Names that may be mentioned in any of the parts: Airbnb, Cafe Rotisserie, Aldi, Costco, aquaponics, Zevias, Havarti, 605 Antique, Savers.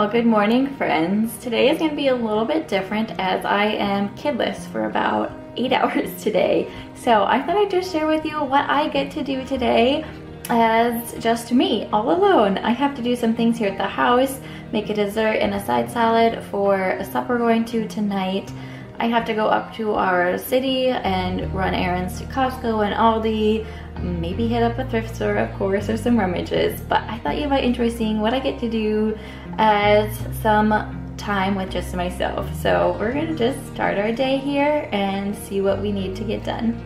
Well, good morning, friends. Today is going to be a little bit different as I am kidless for about 8 hours today. So I thought I'd just share with you what I get to do today as just me, all alone. I have to do some things here at the house, make a dessert and a side salad for a supper going to tonight. I have to go up to our city and run errands to Costco and Aldi, maybe hit up a thrift store, of course, or some rummages. But I thought you might enjoy seeing what I get to do as some time with just myself. So we're gonna just start our day here and see what we need to get done.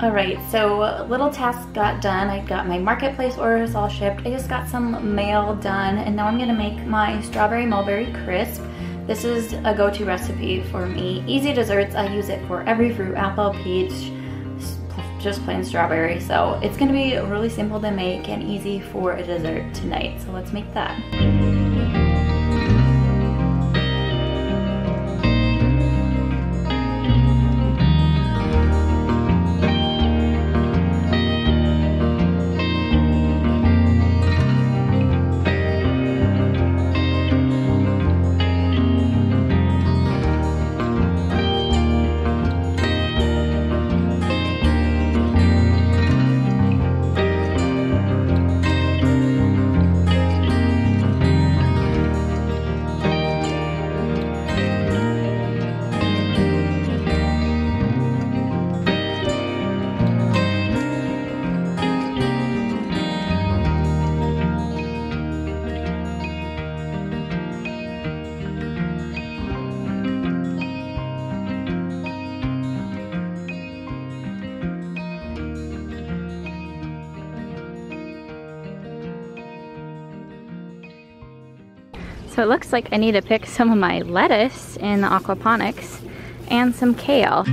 Alright, so little tasks got done. I got my marketplace orders all shipped. I just got some mail done, and now I'm gonna make my strawberry mulberry crisp. This is a go-to recipe for me. Easy desserts, I use it for every fruit, apple, peach, just plain strawberry. So it's gonna be really simple to make and easy for a dessert tonight. So let's make that. So it looks like I need to pick some of my lettuce in the aquaponics and some kale.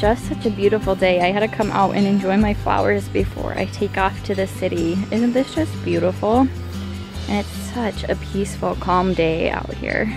Just such a beautiful day. I had to come out and enjoy my flowers before I take off to the city. Isn't this just beautiful? And it's such a peaceful, calm day out here.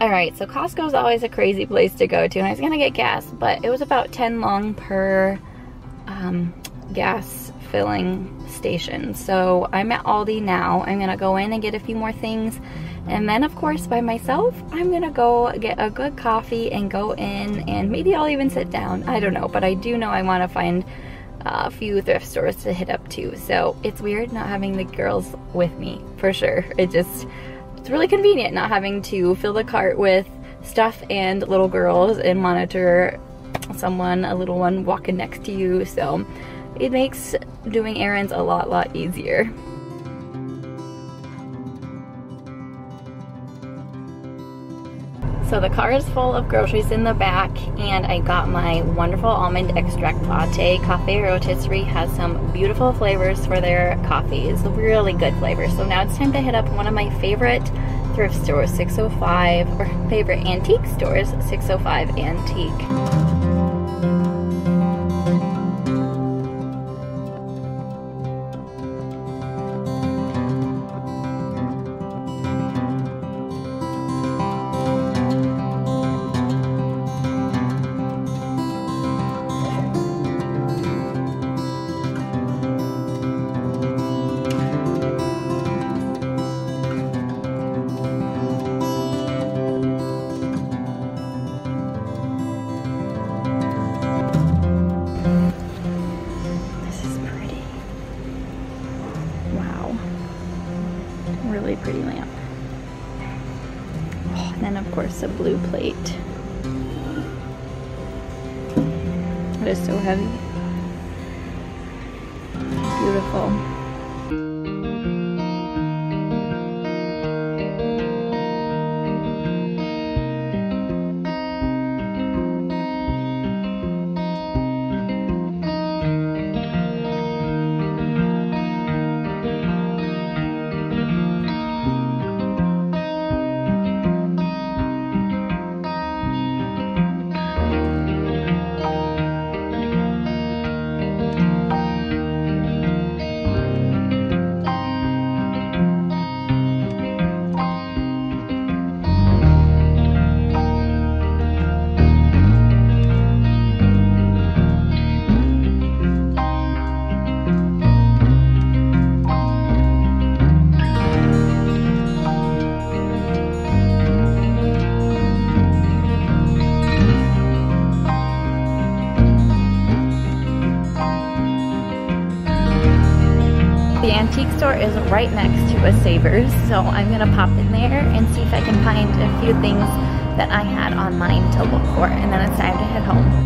Alright, so Costco is always a crazy place to go to, and I was going to get gas, but it was about 10 long per gas filling station. So I'm at Aldi now. I'm going to go in and get a few more things, and then of course by myself I'm going to go get a good coffee and go in, and maybe I'll even sit down. I don't know, but I do know I want to find a few thrift stores to hit up to. So it's weird not having the girls with me, for sure. It just It's really convenient not having to fill the cart with stuff and little girls and monitor someone, a little one walking next to you. So it makes doing errands a lot easier. So the car is full of groceries in the back, and I got my wonderful almond extract latte. Cafe Rotisserie has some beautiful flavors for their coffees, really good flavors. So now it's time to hit up one of my favorite thrift stores, 605, or favorite antique stores, 605 Antique. Really pretty lamp. Oh, and then of course a blue plate. It is so heavy. Beautiful. The antique store is right next to a Savers, so I'm gonna pop in there and see if I can find a few things that I had on mine to look for, and then it's time to head home.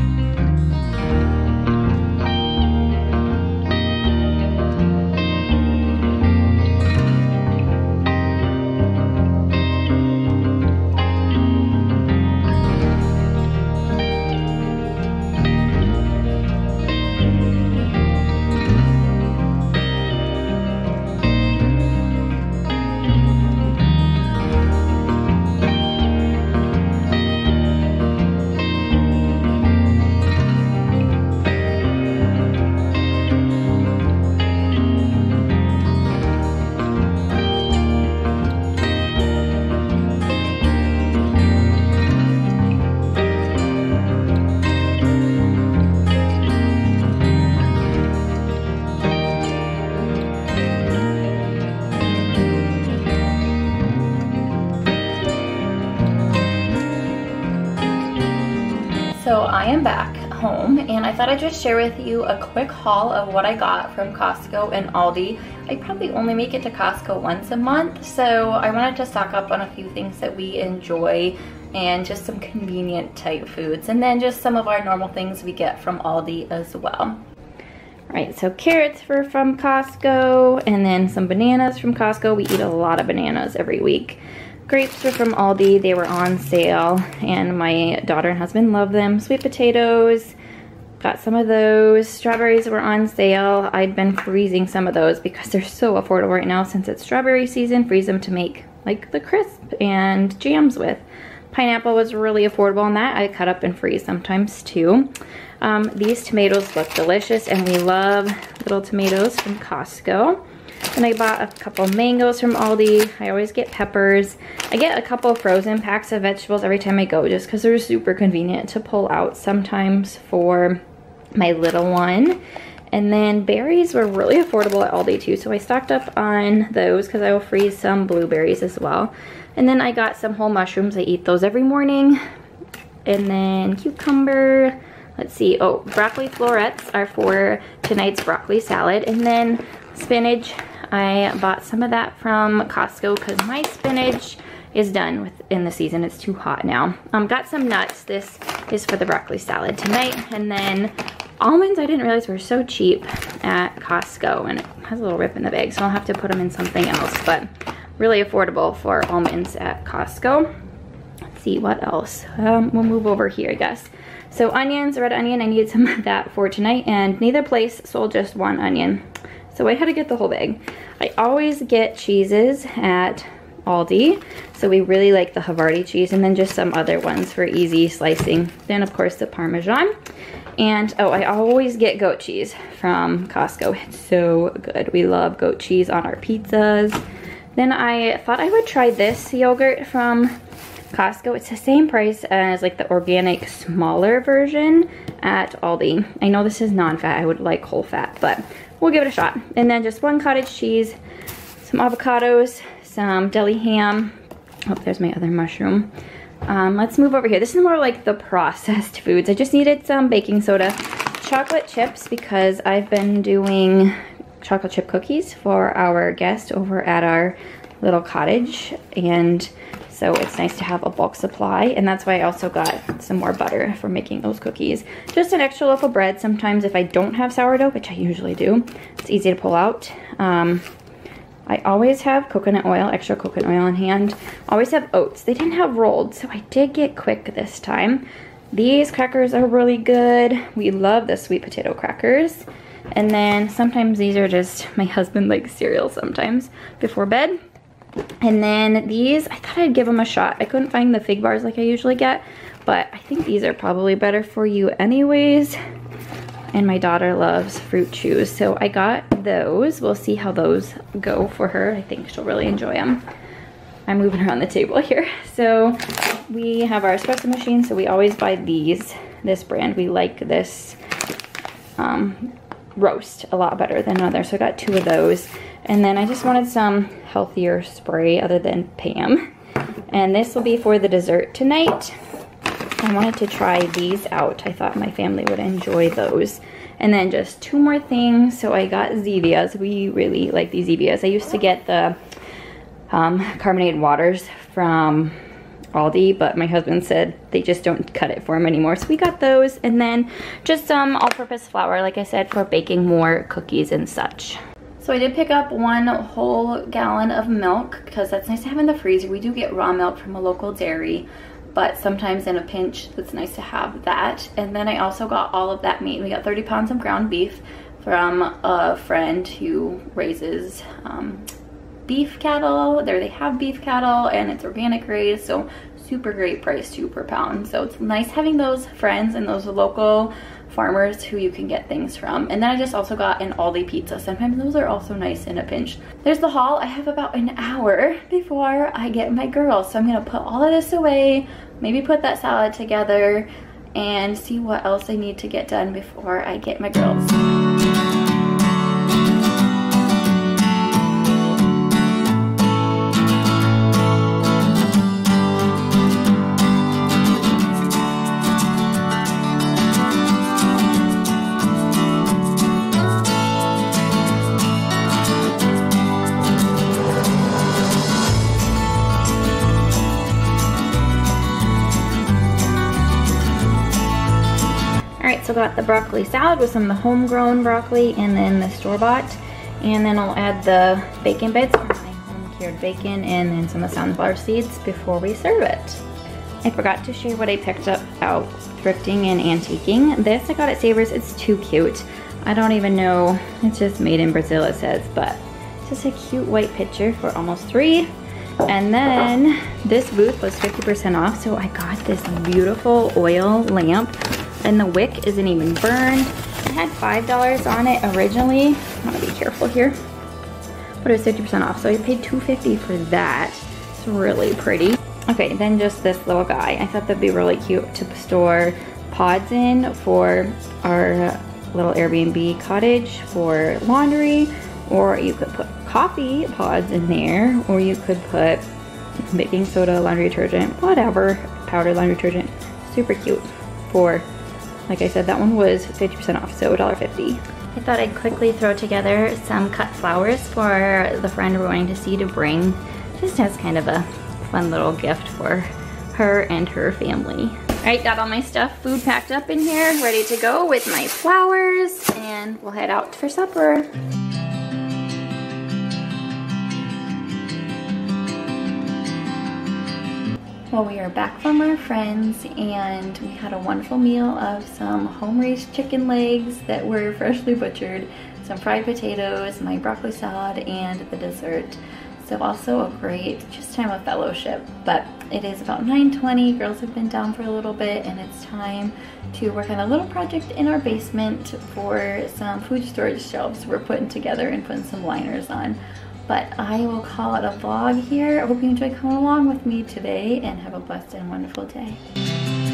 So I am back home, and I thought I'd just share with you a quick haul of what I got from Costco and Aldi. I probably only make it to Costco once a month, so I wanted to stock up on a few things that we enjoy and just some convenient type foods, and then just some of our normal things we get from Aldi as well. Alright, so carrots were from Costco, and then some bananas from Costco. We eat a lot of bananas every week. Grapes were from Aldi, they were on sale, and my daughter and husband love them. Sweet potatoes, got some of those. Strawberries were on sale. I'd been freezing some of those because they're so affordable right now since it's strawberry season. Freeze them to make like the crisp and jams with. Pineapple was really affordable on that. I cut up and freeze sometimes too. These tomatoes look delicious, and we love little tomatoes from Costco. And I bought a couple mangoes from Aldi. I always get peppers. I get a couple frozen packs of vegetables every time I go just because they're super convenient to pull out sometimes for my little one. And then berries were really affordable at Aldi too, so I stocked up on those because I will freeze some blueberries as well. And then I got some whole mushrooms. I eat those every morning. And then cucumber. Let's see. Oh, broccoli florets are for tonight's broccoli salad. And then spinach. I bought some of that from Costco because my spinach is done within the season. It's too hot now. Got some nuts. This is for the broccoli salad tonight. And then almonds, I didn't realize were so cheap at Costco, and it has a little rip in the bag, so I'll have to put them in something else, but really affordable for almonds at Costco. Let's see what else. We'll move over here, I guess. So onions, red onion, I needed some of that for tonight, and neither place sold just one onion, so I had to get the whole bag. I always get cheeses at Aldi, so we really like the Havarti cheese, and then just some other ones for easy slicing. Then of course the Parmesan, and oh, I always get goat cheese from Costco. It's so good. We love goat cheese on our pizzas. Then I thought I would try this yogurt from Costco. It's the same price as like the organic smaller version at Aldi. I know this is non-fat. I would like whole fat, but we'll give it a shot. And then just one cottage cheese, some avocados, some deli ham. Oh, there's my other mushroom. Let's move over here. This is more like the processed foods. I just needed some baking soda, chocolate chips, because I've been doing chocolate chip cookies for our guest over at our little cottage, and so it's nice to have a bulk supply. And that's why I also got some more butter for making those cookies. Just an extra loaf of bread sometimes if I don't have sourdough, which I usually do. It's easy to pull out. I always have coconut oil, extra coconut oil on hand. Always have oats. They didn't have rolled, so I did get quick this time. These crackers are really good. We love the sweet potato crackers. And then sometimes these are just, my husband likes cereal sometimes before bed. And then these, I thought I'd give them a shot. I couldn't find the fig bars like I usually get, but I think these are probably better for you anyways. And my daughter loves fruit chews, so I got those. We'll see how those go for her. I think she'll really enjoy them. I'm moving around the table here. So we have our espresso machine, so we always buy these. This brand, we like this roast a lot better than others, so I got two of those. And then I just wanted some healthier spray other than Pam. And this will be for the dessert tonight. I wanted to try these out. I thought my family would enjoy those. And then just two more things. So I got Zevias. We really like these Zevias. I used to get the carbonated waters from Aldi, but my husband said they just don't cut it for him anymore, so we got those. And then just some all-purpose flour, like I said, for baking more cookies and such. So I did pick up one whole gallon of milk because that's nice to have in the freezer. We do get raw milk from a local dairy, but sometimes in a pinch, it's nice to have that. And then I also got all of that meat. We got 30 pounds of ground beef from a friend who raises beef cattle. There they have beef cattle, and it's organic raised, so super great price too per pound. So it's nice having those friends and those local farmers who you can get things from. And then I just also got an Aldi pizza. Sometimes those are also nice in a pinch. There's the haul. I have about an hour before I get my girls, so I'm gonna put all of this away, maybe put that salad together and see what else I need to get done before I get my girls. So got the broccoli salad with some of the homegrown broccoli and then the store-bought, and then I'll add the bacon bits, my home cured bacon, and then some of the sunflower seeds before we serve it. I forgot to share what I picked up out thrifting and antiquing. This I got at Savers. It's too cute. I don't even know, it's just made in Brazil it says, but it's just a cute white picture for almost $3. And then this booth was 50% off, so I got this beautiful oil lamp. And the wick isn't even burned. It had $5 on it originally. I want to be careful here. But it was 50% off, so I paid $2.50 for that. It's really pretty. Okay, then just this little guy. I thought that'd be really cute to store pods in for our little Airbnb cottage for laundry, or you could put coffee pods in there, or you could put baking soda, laundry detergent, whatever, powdered laundry detergent. Super cute for, like I said, that one was 50% off, so $1.50. I thought I'd quickly throw together some cut flowers for the friend we're going to see to bring, just as kind of a fun little gift for her and her family. All right, got all my stuff, food packed up in here, ready to go with my flowers, and we'll head out for supper. Well, we are back from our friends and we had a wonderful meal of some home-raised chicken legs that were freshly butchered, some fried potatoes, my broccoli salad, and the dessert. So also a great just time of fellowship. But it is about 9:20, girls have been down for a little bit and it's time to work on a little project in our basement for some food storage shelves we're putting together and putting some liners on. But I will call it a vlog here. I hope you enjoy coming along with me today and have a blessed and wonderful day.